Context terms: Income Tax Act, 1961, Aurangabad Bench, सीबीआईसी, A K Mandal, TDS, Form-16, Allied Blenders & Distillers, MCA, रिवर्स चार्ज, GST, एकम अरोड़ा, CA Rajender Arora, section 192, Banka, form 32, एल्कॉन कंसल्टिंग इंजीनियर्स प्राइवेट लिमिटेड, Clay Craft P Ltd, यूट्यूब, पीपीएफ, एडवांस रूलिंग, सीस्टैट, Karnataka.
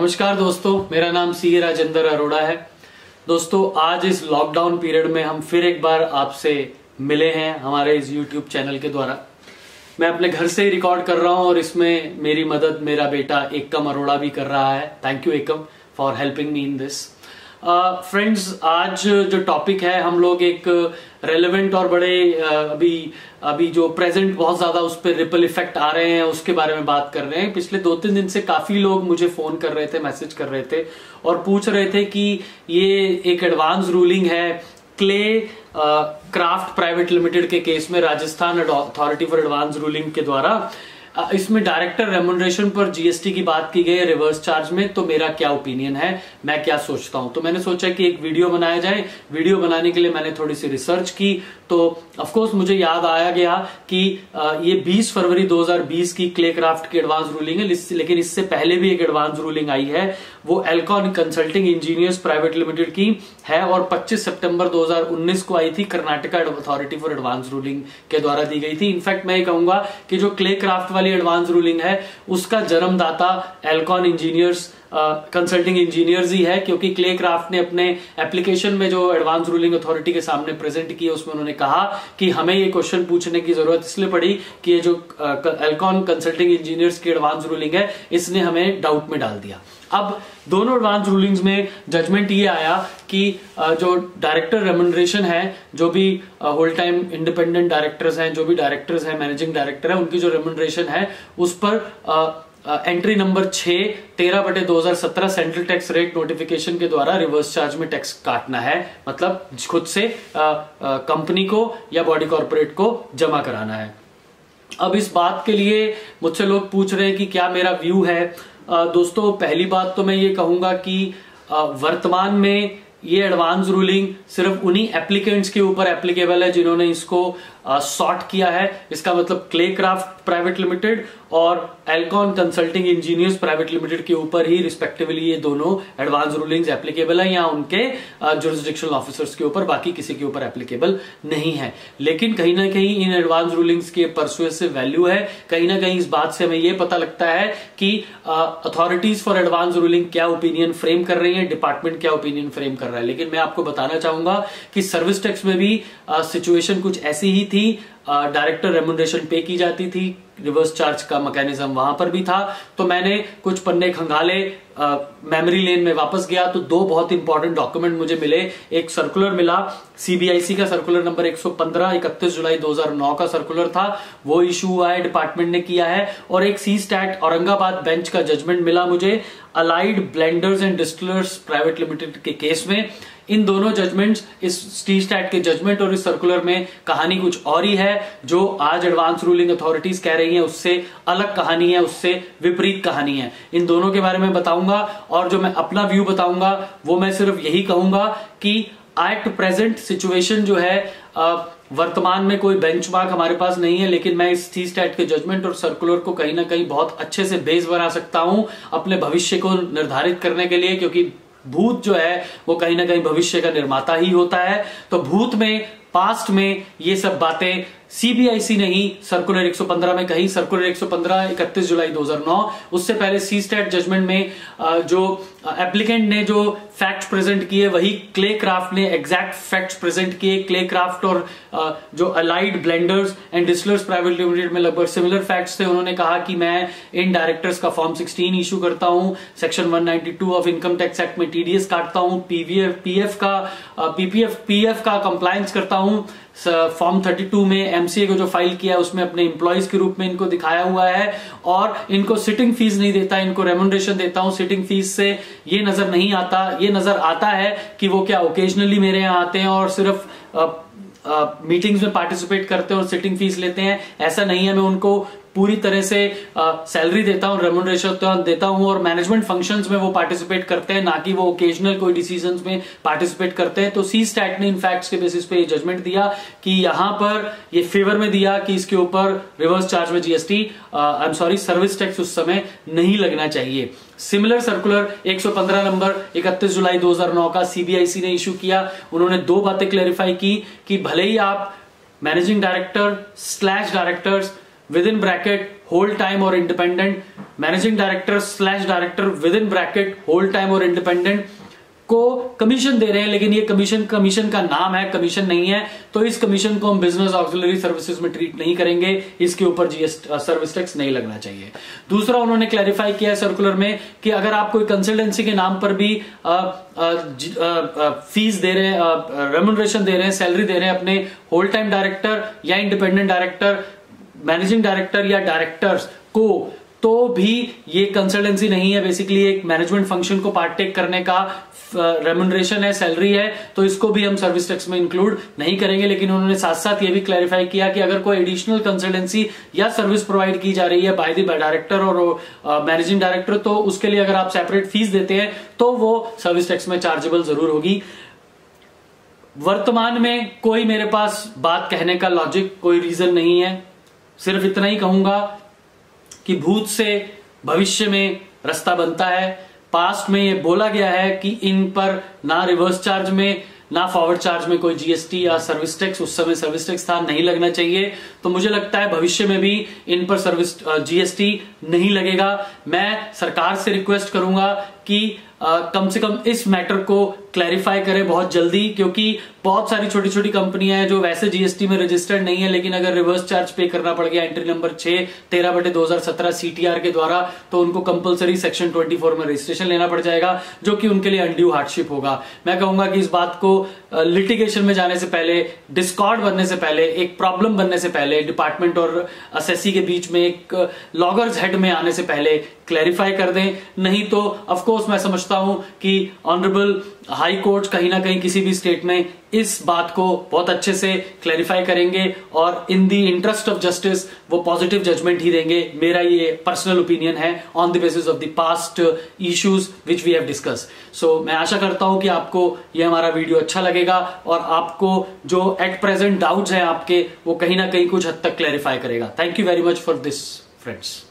नमस्कार दोस्तों, मेरा नाम सीए राजेंद्र अरोड़ा है। दोस्तों, आज इस लॉकडाउन पीरियड में हम फिर एक बार आपसे मिले हैं हमारे इस यूट्यूब चैनल के द्वारा। मैं अपने घर से ही रिकॉर्ड कर रहा हूं और इसमें मेरी मदद मेरा बेटा एकम अरोड़ा भी कर रहा है। Thank you Ekam for helping me in this. Friends, आज जो टॉपिक है, हम लोग एक रेलेवेंट और बड़े अभी जो प्रेजेंट बहुत ज्यादा उस पर रिपल इफेक्ट आ रहे हैं उसके बारे में बात कर रहे हैं। पिछले 2-3 दिन से काफी लोग मुझे फोन कर रहे थे, मैसेज कर रहे थे और पूछ रहे थे कि ये एक एडवांस रूलिंग है क्ले क्राफ्ट प्राइवेट लिमिटेड के केस में Rajasthan authority for एडवांस रूलिंग के द्वारा, इसमें डायरेक्टर रेम्युनरेशन पर जीएसटी की बात की गई है रिवर्स चार्ज में, तो मेरा क्या ओपिनियन है, मैं क्या सोचता हूं। तो मैंने सोचा कि एक वीडियो बनाया जाए। वीडियो बनाने के लिए मैंने थोड़ी सी रिसर्च की तो ऑफ कोर्स मुझे याद आया गया कि ये 20 फरवरी 2020 की क्ले क्राफ्ट की एडवांस रूलिंग है, लेकिन इससे पहले भी एक एडवांस रूलिंग आई है, वो एल्कॉन कंसल्टिंग इंजीनियर्स प्राइवेट लिमिटेड की है और 25 सितंबर 2019 को आई थी। Karnataka authority for एडवांस रूलिंग के द्वारा दी गई थी। इनफैक्ट मैं ये कहूंगा कि जो क्ले क्राफ्ट एडवांस रूलिंग है उसका जन्मदाता एल्कॉन इंजीनियर्स कंसल्टिंग इंजीनियर्स ही है, क्योंकि क्ले क्राफ्ट ने अपने एप्लीकेशन में जो एडवांस रूलिंग अथॉरिटी के सामने प्रेजेंट किया उसमें उन्होंने कहा कि हमें ये क्वेश्चन पूछने की जरूरत इसलिए पड़ी कि ये जो एल्कॉन कंसल्टिंग इंजीनियर्स की एडवांस रूलिंग है इसने हमें डाउट में डाल दिया। अब दोनों एडवांस रूलिंग्स में जजमेंट ये आया कि जो डायरेक्टर रेम्युनरेशन है, जो भी होल टाइम इंडिपेंडेंट डायरेक्टर्स हैं, जो भी डायरेक्टर्स हैं, मैनेजिंग डायरेक्टर है, उनकी जो रेम्युनरेशन है उस पर entry number 6 13/2017 central tax rate notification के द्वारा रिवर्स चार्ज में टैक्स काटना है। मतलब खुद से कंपनी को या बॉडी कॉर्पोरेट को जमा कराना है। अब इस बात के लिए मुझसे लोग पूछ रहे हैं कि क्या मेरा व्यू है। दोस्तों, पहली बात तो मैं ये कहूंगा कि वर्तमान में ये एडवांस रूलिंग सिर्फ उन्हीं एप्लीकेंट्स के ऊपर एप्लीकेबल है जिन्होंने इसको सॉर्ट किया है। इसका मतलब क्ले क्राफ्ट प्राइवेट लिमिटेड और एल्कॉन कंसल्टिंग इंजीनियर्स प्राइवेट लिमिटेड के ऊपर ही रिस्पेक्टिवली ये दोनों एडवांस रूलिंग्स एप्लीकेबल है या उनके जुरिस्डिक्शनल ऑफिसर्स के ऊपर, बाकी किसी के ऊपर एप्लीकेबल नहीं है। लेकिन कहीं ना कहीं इन एडवांस रूलिंग्स के परसुएसिव वैल्यू है। कहीं ना कहीं इस बात से हमें यह पता लगता है कि अथॉरिटीज फॉर एडवांस रूलिंग क्या ओपिनियन फ्रेम कर रही है, डिपार्टमेंट क्या ओपिनियन फ्रेम कर रहा है। लेकिन मैं आपको बताना चाहूंगा कि सर्विस टैक्स में भी सिचुएशन कुछ ऐसी ही थी। डायरेक्टर रेम्युनरेशन पे की जाती थी, रिवर्स चार्ज का मैकेनिज्म वहां पर भी था। तो मैंने कुछ पन्ने खंगाले, मेमोरी लेन में वापस गया तो दो बहुत इंपॉर्टेंट डॉक्यूमेंट मुझे मिले। एक सर्कुलर मिला, सीबीआईसी का सर्कुलर नंबर 115 31 जुलाई 2009 का सर्कुलर था, वो इश्यू हुआ है, डिपार्टमेंट ने किया है। और एक सीस्टैट औरंगाबाद बेंच का जजमेंट मिला मुझे allied blenders and distillers private limited के केस में। इन दोनों जजमेंट्स, इस सीस्टैट के जजमेंट और इस सर्कुलर में कहानी कुछ और ही है। जो आज एडवांस रूलिंग अथॉरिटीज कह रही हैं उससे अलग कहानी है, उससे विपरीत कहानी है। इन दोनों के बारे में बताऊंगा और जो मैं अपना व्यू बताऊंगा वो मैं सिर्फ यही कहूंगा कि एट प्रेजेंट सिचुएशन जो है, वर्तमान में कोई बेंचमार्क हमारे पास नहीं है, लेकिन मैं इस सीस्टैट के जजमेंट और सर्कुलर को कहीं ना कहीं बहुत अच्छे से बेस बना सकता हूं अपने भविष्य को निर्धारित करने के लिए, क्योंकि भूत जो है वो कहीं ना कहीं भविष्य का निर्माता ही होता है। तो भूत में, पास्ट में ये सब बातें सीबीआईसी नहीं, सर्कुलर 115 में कहीं, सर्कुलर 115 31 जुलाई 2009, उससे पहले सीस्टैट जजमेंट में जो एप्लीकेंट ने जो फैक्ट प्रेजेंट किए वही क्ले क्राफ्ट ने एग्जैक्ट फैक्ट्स प्रेजेंट किए। क्ले क्राफ्ट और जो allied blenders and distillers private limited में लगभग सिमिलर फैक्ट्स थे। उन्होंने कहा कि मैं इन डायरेक्टर्स का फॉर्म 16 इशू करता हूं, section 192 of income tax act में टीडीएस काटता हूं, पीपीएफ का कंप्लायंस करता हूं, फॉर्म 32 में एमसीए को जो फाइल किया है उसमें अपने एम्प्लॉइज के रूप में इनको दिखाया हुआ है और इनको सिटिंग फीस नहीं देता, इनको रेम्युनरेशन देता हूं। सिटिंग फीस से ये नजर नहीं आता, ये नजर आता है कि वो क्या ओकेजनली मेरे यहाँ आते हैं और सिर्फ मीटिंग्स में पार्टिसिपेट करते हैं और सिटिंग फीस लेते हैं, ऐसा नहीं है। मैं उनको पूरी तरह से सैलरी देता हूं, रेम्युनरेशन देता हूं और मैनेजमेंट फंक्शंस में वो पार्टिसिपेट करते हैं, ना कि वो ओकेजनल कोई डिसीजंस में पार्टिसिपेट करते हैं। तो सीस्टैट ने इन फैक्ट्स के बेसिस पे ये जजमेंट दिया कि यहां पर ये फेवर में दिया कि इसके ऊपर रिवर्स चार्ज में जीएसटी सर्विस टैक्स उस समय नहीं लगना चाहिए। सिमिलर सर्कुलर 115 नंबर 31 जुलाई 2009 का सीबीआईसी ने इश्यू किया। उन्होंने दो बातें क्लैरिफाई की कि भले ही आप managing director directors with in bracket whole time और independent managing director slash director with in bracket whole time और इंडिपेंडेंट को कमीशन दे रहे हैं, लेकिन ये कमीशन का नाम है, कमीशन नहीं है। तो इस कमीशन को हम बिजनेस ऑक्सिलरी सर्विसेज में ट्रीट नहीं करेंगे, इसके ऊपर जीएसटी सर्विस टैक्स नहीं लगना चाहिए। दूसरा, उन्होंने क्लैरिफाई किया है सर्कुलर में कि अगर आप कोई कंसल्टेंसी के नाम पर भी फीस दे रहे हैं, रेम्यूनरेशन दे रहे हैं, सैलरी दे रहे हैं अपने होल टाइम डायरेक्टर या इंडिपेंडेंट डायरेक्टर, मैनेजिंग डायरेक्टर या डायरेक्टर्स को, तो भी ये कंसल्टेंसी नहीं है। बेसिकली एक मैनेजमेंट फंक्शन को पार्टटेक करने का रेम्यूनरेशन है, सैलरी है, तो इसको भी हम सर्विस टैक्स में इंक्लूड नहीं करेंगे। लेकिन उन्होंने साथ साथ ये भी क्लैरिफाई किया कि अगर कोई एडिशनल कंसल्टेंसी या सर्विस प्रोवाइड की जा रही है बाय द डायरेक्टर और मैनेजिंग डायरेक्टर, तो उसके लिए अगर आप सेपरेट फीस देते हैं तो वो सर्विस टैक्स में चार्जेबल जरूर होगी। वर्तमान में कोई मेरे पास बात कहने का लॉजिक, कोई रीजन नहीं है। सिर्फ इतना ही कहूंगा कि भूत से भविष्य में रास्ता बनता है। पास्ट में ये बोला गया है कि इन पर ना रिवर्स चार्ज में ना फॉरवर्ड चार्ज में कोई जीएसटी या सर्विस टैक्स, उस समय सर्विस टैक्स था, नहीं लगना चाहिए। तो मुझे लगता है भविष्य में भी इन पर सर्विस जीएसटी नहीं लगेगा। मैं सरकार से रिक्वेस्ट करूंगा कि कम से कम इस मैटर को क्लैरिफाई करें बहुत जल्दी, क्योंकि बहुत सारी छोटी छोटी कंपनियां हैं जो वैसे जीएसटी में रजिस्टर्ड नहीं है, लेकिन अगर रिवर्स चार्ज पे करना पड़ गया एंट्री नंबर 6/13/2017 सीटीआर के द्वारा, तो उनको कंपलसरी सेक्शन 24 में रजिस्ट्रेशन लेना पड़ जाएगा, जो कि उनके लिए अनड्यू हार्डशिप होगा। मैं कहूंगा कि इस बात को लिटिगेशन में जाने से पहले, डिस्कॉर्ड बनने से पहले, एक प्रॉब्लम बनने से पहले, डिपार्टमेंट और असेसी के बीच में एक लॉगर्स हेड में आने से पहले क्लैरिफाई कर दें। नहीं तो ऑफकोर्स मैं समझता हूं कि ऑनरेबल हाई कोर्ट कहीं ना कहीं किसी भी स्टेट में इस बात को बहुत अच्छे से क्लैरिफाई करेंगे और in the interest of justice वो पॉजिटिव जजमेंट ही देंगे। मेरा ये पर्सनल ओपिनियन है on the basis of the past issues which we have discuss. So मैं आशा करता हूं कि आपको ये हमारा वीडियो अच्छा लगेगा और आपको जो एट प्रेजेंट डाउट्स हैं आपके, वो कहीं ना कहीं कुछ हद तक क्लैरिफाई करेगा। Thank you very much for this friends.